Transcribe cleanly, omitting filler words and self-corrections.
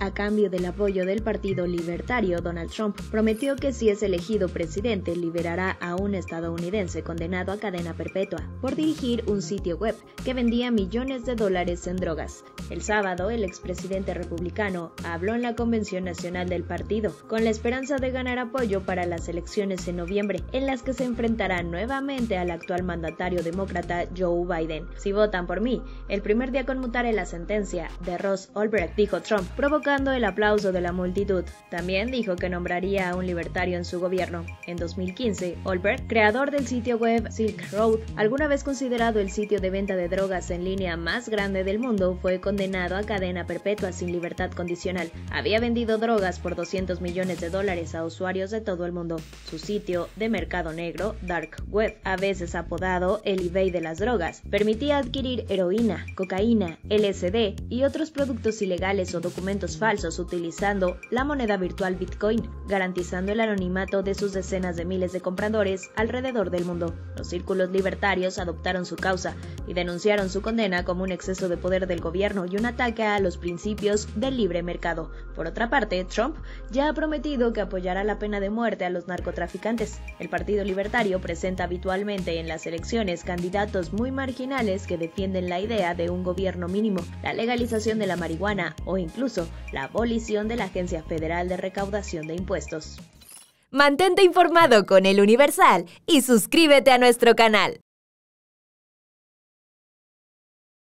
a cambio del apoyo del Partido Libertario, Donald Trump prometió que si es elegido presidente liberará a un estadounidense condenado a cadena perpetua por dirigir un sitio web que vendía millones de dólares en drogas. El sábado, el expresidente republicano habló en la Convención Nacional del Partido, con la esperanza de ganar apoyo para las elecciones en noviembre, en las que se enfrentará nuevamente al actual mandatario demócrata Joe Biden. Si votan por mí, el primer día conmutaré la sentencia de Ross Ulbricht, dijo Trump, provocando el aplauso de la multitud. También dijo que nombraría a un libertario en su gobierno. En 2015, Ulbricht, creador del sitio web Silk Road, alguna vez considerado el sitio de venta de drogas en línea más grande del mundo, fue condenado a cadena perpetua sin libertad condicional. Había vendido drogas por $200 millones a usuarios de todo el mundo. Su sitio de mercado negro, Dark Web, a veces apodado el eBay de las drogas, permitía adquirir heroína, cocaína, LSD y otros productos ilegales o documentos falsos utilizando la moneda virtual Bitcoin, garantizando el anonimato de sus decenas de miles de compradores alrededor del mundo. Los círculos libertarios adoptaron su causa y denunciaron su condena como un exceso de poder del gobierno y un ataque a los principios del libre mercado. Por otra parte, Trump ya ha prometido que apoyará la pena de muerte a los narcotraficantes. El Partido Libertario presenta habitualmente en las elecciones candidatos muy marginales que defienden la idea de un gobierno mínimo, la legalización de la marihuana o incluso la abolición de la Agencia Federal de Recaudación de Impuestos. Mantente informado con El Universal y suscríbete a nuestro canal.